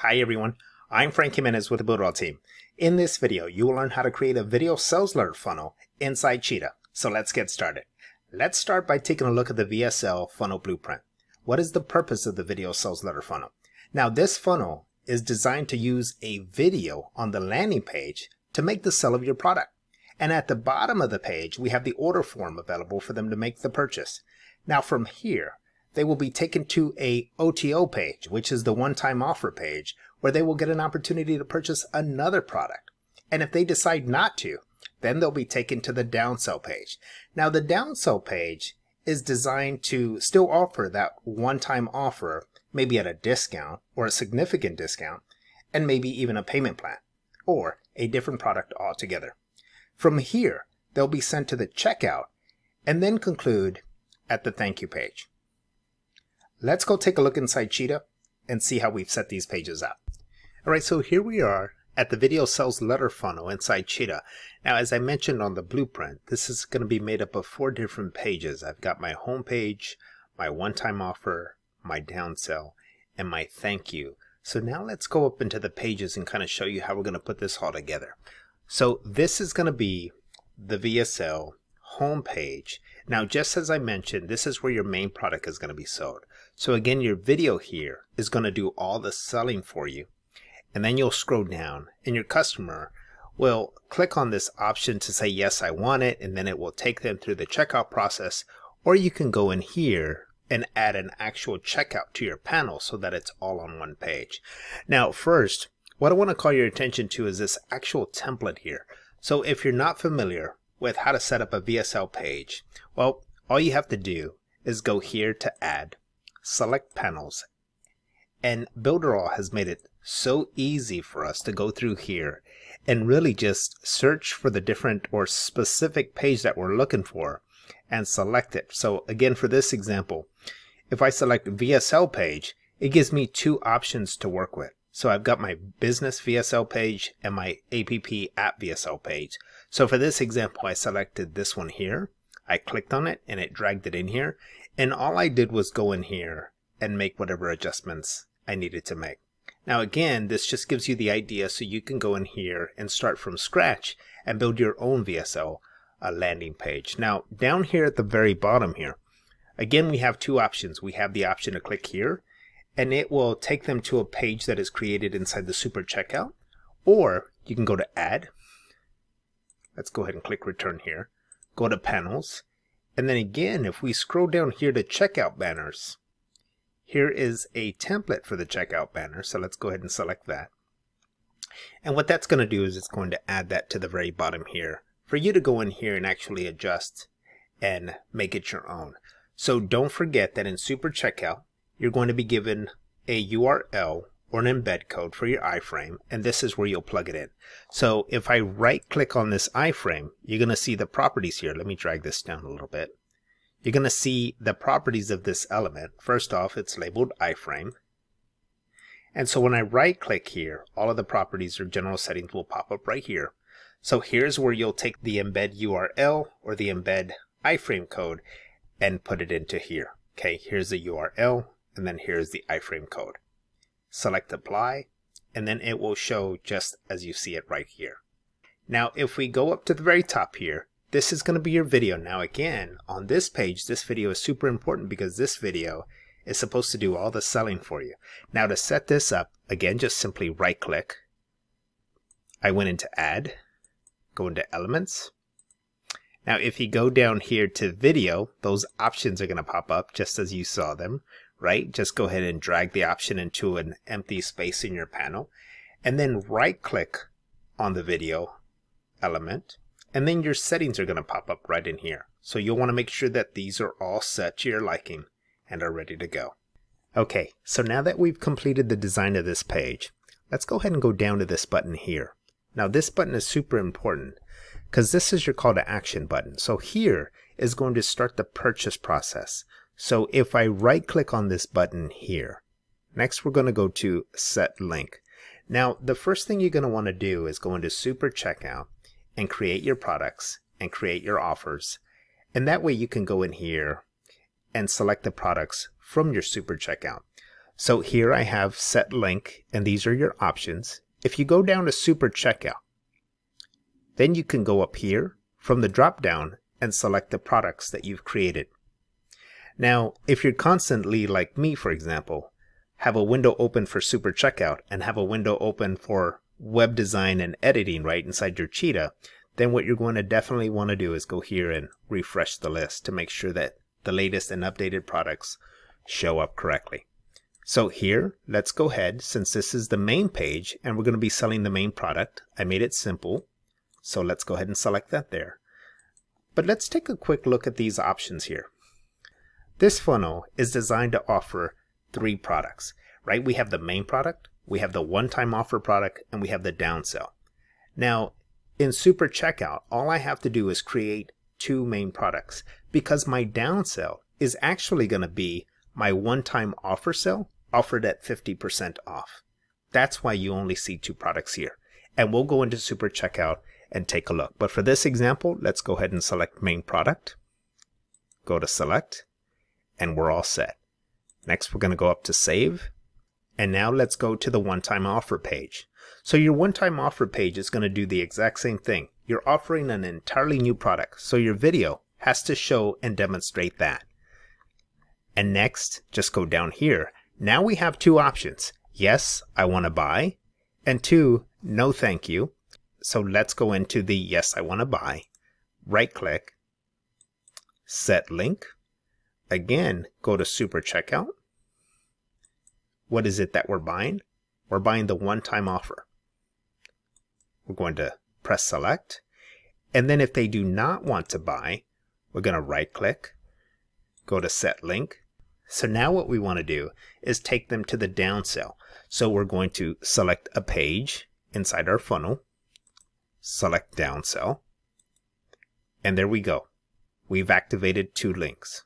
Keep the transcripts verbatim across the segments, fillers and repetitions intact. Hi everyone, I'm Frank Jimenez with the Builderall team. In this video, you will learn how to create a video sales alert funnel inside Cheetah. So let's get started. Let's start by taking a look at the V S L funnel blueprint. What is the purpose of the video sales alert funnel? Now this funnel is designed to use a video on the landing page to make the sale of your product. And at the bottom of the page, we have the order form available for them to make the purchase. Now from here, they will be taken to a O T O page, which is the one-time offer page, where they will get an opportunity to purchase another product. And if they decide not to, then they'll be taken to the downsell page. Now the downsell page is designed to still offer that one-time offer, maybe at a discount or a significant discount, and maybe even a payment plan or a different product altogether. From here, they'll be sent to the checkout and then conclude at the thank you page. Let's go take a look inside Cheetah and see how we've set these pages up. All right, so here we are at the video sales letter funnel inside Cheetah. Now, as I mentioned on the blueprint, this is going to be made up of four different pages. I've got my home page, my one-time offer, my down sell, and my thank you. So now let's go up into the pages and kind of show you how we're going to put this all together. So this is going to be the V S L home page. Now, just as I mentioned, this is where your main product is going to be sold. So again, your video here is going to do all the selling for you. And then you'll scroll down and your customer will click on this option to say, yes, I want it. And then it will take them through the checkout process. Or you can go in here and add an actual checkout to your panel so that it's all on one page. Now, first, what I want to call your attention to is this actual template here. So if you're not familiar with how to set up a V S L page, well, all you have to do is go here to add, select panels, and Builderall has made it so easy for us to go through here and really just search for the different or specific page that we're looking for and select it. So again, for this example, if I select V S L page, it gives me two options to work with. So I've got my business V S L page and my app app V S L page. So for this example, I selected this one here. I clicked on it and it dragged it in here. And all I did was go in here and make whatever adjustments I needed to make. Now again, this just gives you the idea so you can go in here and start from scratch and build your own V S L uh, landing page. Now down here at the very bottom here, again, we have two options. We have the option to click here, and it will take them to a page that is created inside the Super Checkout, or you can go to Add. Let's go ahead and click Return here. Go to Panels, and then again, if we scroll down here to Checkout Banners, here is a template for the checkout banner, so let's go ahead and select that. And what that's going to do is it's going to add that to the very bottom here for you to go in here and actually adjust and make it your own. So don't forget that in Super Checkout, you're going to be given a U R L or an embed code for your iframe, and this is where you'll plug it in. So if I right click on this iframe, you're going to see the properties here. Let me drag this down a little bit. You're going to see the properties of this element. First off, it's labeled iframe. And so when I right click here, all of the properties or general settings will pop up right here. So here's where you'll take the embed U R L or the embed iframe code and put it into here. Okay, here's the U R L. And then here's the iframe code. Select apply, and then it will show just as you see it right here. Now, if we go up to the very top here, this is going to be your video. Now, again, on this page, this video is super important because this video is supposed to do all the selling for you. Now, to set this up, again, just simply right click. I went into Add, go into Elements. Now, if you go down here to Video, those options are going to pop up just as you saw them. Right, just go ahead and drag the option into an empty space in your panel and then right click on the video element, and then your settings are going to pop up right in here. So you'll want to make sure that these are all set to your liking and are ready to go. Okay, so now that we've completed the design of this page, let's go ahead and go down to this button here. Now this button is super important because this is your call to action button. So here is going to start the purchase process. So if I right click on this button here, next we're going to go to Set Link. Now the first thing you're going to want to do is go into Super Checkout and create your products and create your offers. And that way you can go in here and select the products from your Super Checkout. So here I have set link, and these are your options. If you go down to Super Checkout, then you can go up here from the drop down and select the products that you've created. Now, if you're constantly, like me for example, have a window open for Super Checkout and have a window open for web design and editing right inside your Cheetah, then what you're going to definitely want to do is go here and refresh the list to make sure that the latest and updated products show up correctly. So here, let's go ahead, since this is the main page and we're going to be selling the main product, I made it simple. So let's go ahead and select that there. But let's take a quick look at these options here. This funnel is designed to offer three products, right? We have the main product, we have the one-time offer product, and we have the downsell. Now, in Super Checkout, all I have to do is create two main products because my downsell is actually going to be my one-time offer sale offered at fifty percent off. That's why you only see two products here. And we'll go into Super Checkout and take a look. But for this example, let's go ahead and select main product, go to select, and we're all set. Next, we're going to go up to save. And now let's go to the one-time offer page. So your one-time offer page is going to do the exact same thing. You're offering an entirely new product, so your video has to show and demonstrate that. And next, just go down here. Now we have two options. Yes, I want to buy, and two, no thank you. So let's go into the yes, I want to buy. Right click, set link. Again, go to Super Checkout. What is it that we're buying? We're buying the one-time offer. We're going to press select. And then if they do not want to buy, we're going to right-click, go to set link. So now what we want to do is take them to the down sell. So we're going to select a page inside our funnel, select down sell, and there we go. We've activated two links.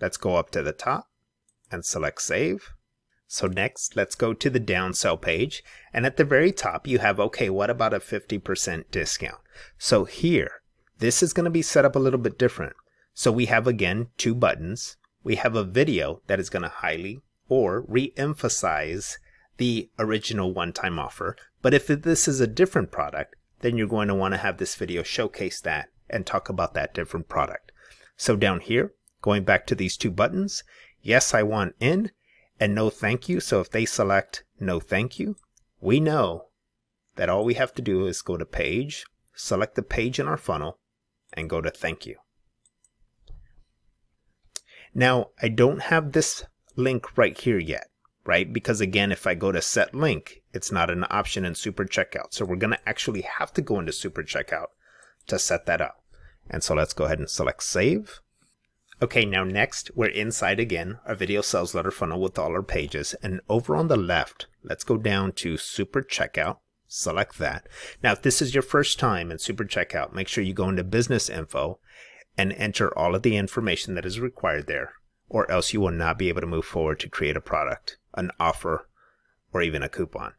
Let's go up to the top and select save. So next, let's go to the down sell page, and at the very top you have, okay, what about a fifty percent discount? So here, this is going to be set up a little bit different. So we have, again, two buttons. We have a video that is going to highlight or re-emphasize the original one-time offer. But if this is a different product, then you're going to want to have this video showcase that and talk about that different product. So down here, going back to these two buttons, yes, I want in, and no thank you. So if they select no thank you, we know that all we have to do is go to page, select the page in our funnel, and go to thank you. Now, I don't have this link right here yet, right? Because again, if I go to set link, it's not an option in Super Checkout. So we're going to actually have to go into Super Checkout to set that up. And so let's go ahead and select save. Okay, now next, we're inside again our video sales letter funnel with all our pages. And over on the left, let's go down to Super Checkout, select that. Now, if this is your first time in Super Checkout, make sure you go into business info and enter all of the information that is required there, or else you will not be able to move forward to create a product, an offer, or even a coupon.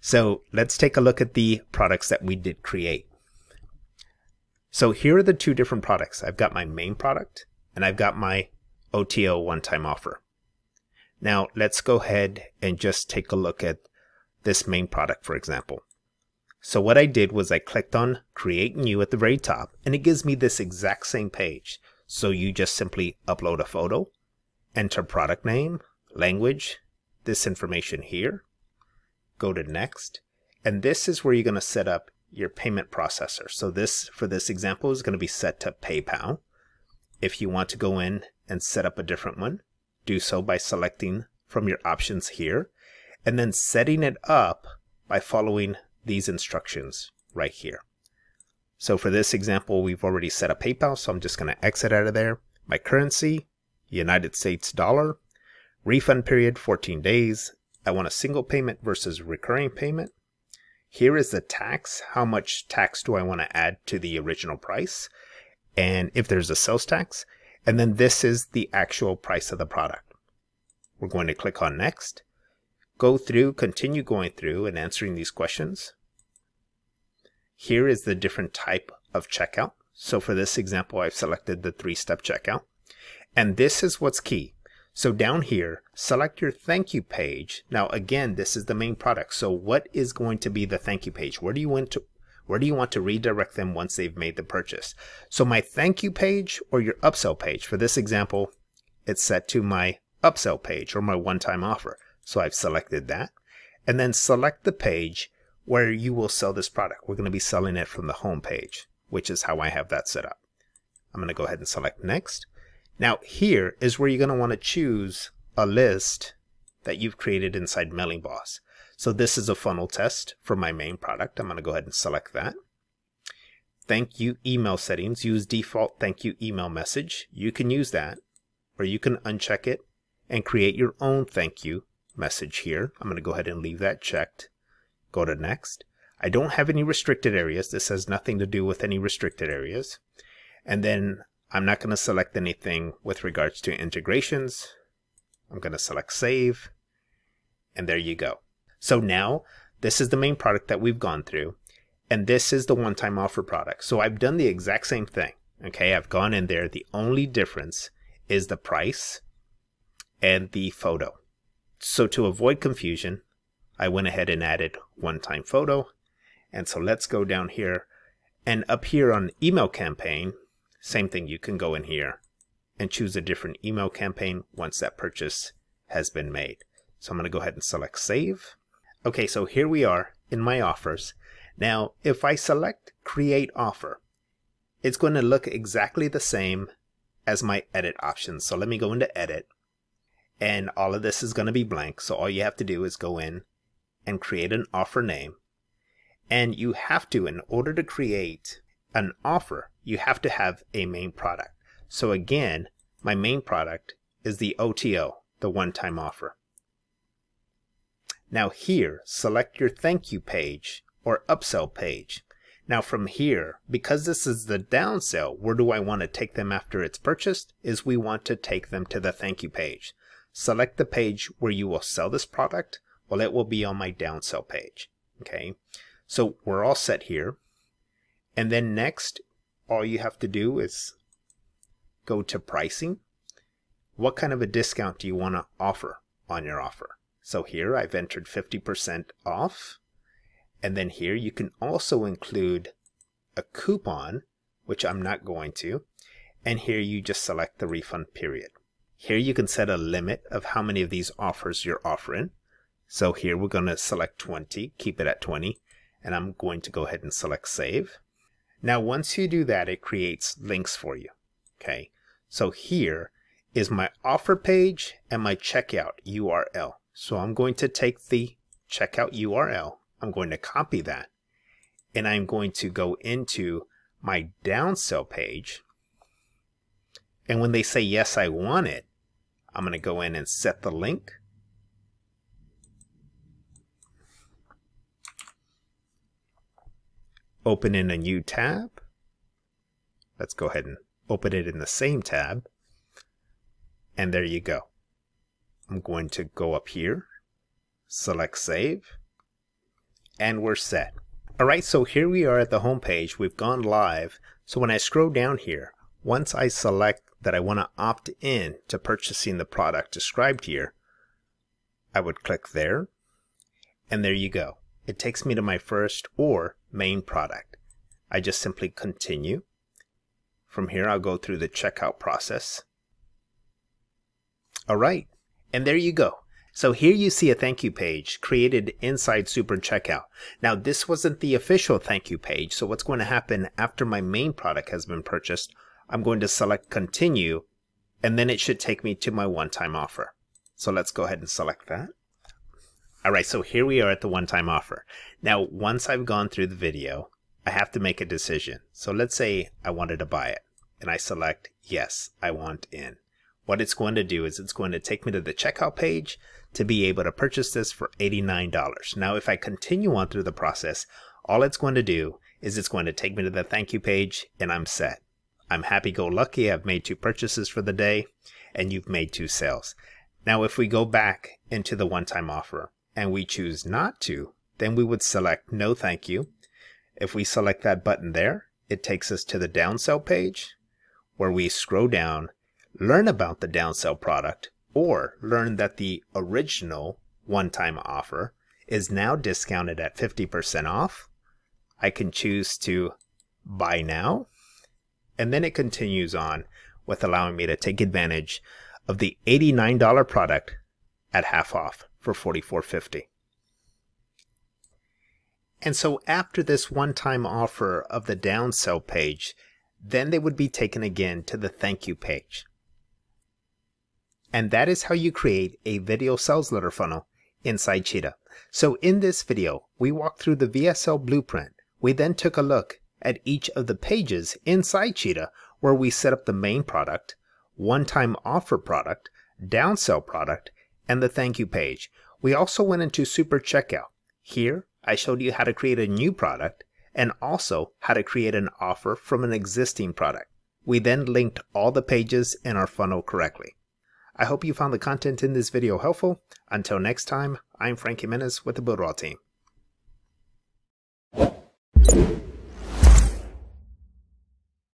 So let's take a look at the products that we did create. So here are the two different products. I've got my main product, and I've got my O T O one-time offer. Now let's go ahead and just take a look at this main product, for example. So what I did was I clicked on Create New at the very top, and it gives me this exact same page. So you just simply upload a photo, enter product name, language, this information here, go to next, and this is where you're going to set up your payment processor. So this, for this example, is going to be set to PayPal. If you want to go in and set up a different one, do so by selecting from your options here and then setting it up by following these instructions right here. So for this example, we've already set up PayPal, so I'm just going to exit out of there. My currency, United States dollar, refund period fourteen days. I want a single payment versus recurring payment. Here is the tax. How much tax do I want to add to the original price? And if there's a sales tax, and then this is the actual price of the product. We're going to click on next, go through, continue going through and answering these questions. Here is the different type of checkout. So for this example, I've selected the three-step checkout, and this is what's key. So down here, select your thank you page. Now again, this is the main product. So what is going to be the thank you page? Where do you want to, where do you want to redirect them once they've made the purchase? So my thank you page or your upsell page. For this example, it's set to my upsell page or my one-time offer. So I've selected that. And then select the page where you will sell this product. We're going to be selling it from the home page, which is how I have that set up. I'm going to go ahead and select next. Now here is where you're going to want to choose a list that you've created inside Mailing Boss. So this is a funnel test for my main product. I'm going to go ahead and select that. Thank you email settings. Use default thank you email message. You can use that, or you can uncheck it and create your own thank you message here. I'm going to go ahead and leave that checked. Go to next. I don't have any restricted areas. This has nothing to do with any restricted areas. And then I'm not going to select anything with regards to integrations. I'm going to select save. And there you go. So now this is the main product that we've gone through. And this is the one-time offer product. So I've done the exact same thing. Okay, I've gone in there. The only difference is the price and the photo. So to avoid confusion, I went ahead and added one-time photo. And so let's go down here. And up here on email campaign, same thing, you can go in here and choose a different email campaign once that purchase has been made. So I'm going to go ahead and select save. Okay, so here we are in my offers. Now, if I select create offer, it's going to look exactly the same as my edit options. So let me go into edit, and all of this is going to be blank. So all you have to do is go in and create an offer name. And you have to, in order to create an offer, you have to have a main product. So again, my main product is the O T O, the one-time offer. Now here, select your thank you page or upsell page. Now from here, because this is the down sell, where do I want to take them after it's purchased? Is we want to take them to the thank you page. Select the page where you will sell this product. Well, it will be on my down sell page. Okay, so we're all set here. And then next, all you have to do is go to pricing. What kind of a discount do you want to offer on your offer? So here I've entered fifty percent off. And then here you can also include a coupon, which I'm not going to. And here you just select the refund period. Here you can set a limit of how many of these offers you're offering. So here we're going to select twenty, keep it at twenty. And I'm going to go ahead and select save. Now, once you do that, it creates links for you. Okay, so here is my offer page and my checkout U R L. So I'm going to take the checkout U R L. I'm going to copy that, and I'm going to go into my downsell page. And when they say, yes, I want it, I'm going to go in and set the link. Open in a new tab. Let's go ahead and open it in the same tab. And there you go. I'm going to go up here, select save, and we're set. All right, so here we are at the home page. We've gone live. So when I scroll down here, once I select that I want to opt in to purchasing the product described here, I would click there, and there you go. It takes me to my first or main product. I just simply continue. From here, I'll go through the checkout process. All right, and there you go. So here you see a thank you page created inside Super Checkout. Now, this wasn't the official thank you page. So what's going to happen after my main product has been purchased, I'm going to select continue, and then it should take me to my one-time offer. So let's go ahead and select that. All right, so here we are at the one-time offer. Now, once I've gone through the video, I have to make a decision. So let's say I wanted to buy it, and I select, yes, I want in. What it's going to do is it's going to take me to the checkout page to be able to purchase this for eighty-nine dollars. Now, if I continue on through the process, all it's going to do is it's going to take me to the thank you page, and I'm set. I'm happy-go-lucky. I've made two purchases for the day, and you've made two sales. Now, if we go back into the one-time offer, and we choose not to, then we would select no thank you. If we select that button there, it takes us to the downsell page where we scroll down, learn about the downsell product, or learn that the original one-time offer is now discounted at fifty percent off, I can choose to buy now, and then it continues on with allowing me to take advantage of the eighty-nine dollar product at half off for forty-four fifty. And so after this one-time offer of the downsell page, then they would be taken again to the thank you page. And that is how you create a video sales letter funnel inside Cheetah. So in this video, we walked through the V S L blueprint. We then took a look at each of the pages inside Cheetah where we set up the main product, one-time offer product, downsell product, and the thank you page. We also went into Super Checkout. Here, I showed you how to create a new product and also how to create an offer from an existing product. We then linked all the pages in our funnel correctly. I hope you found the content in this video helpful. Until next time, I'm Frank Jimenez with the Builderall team.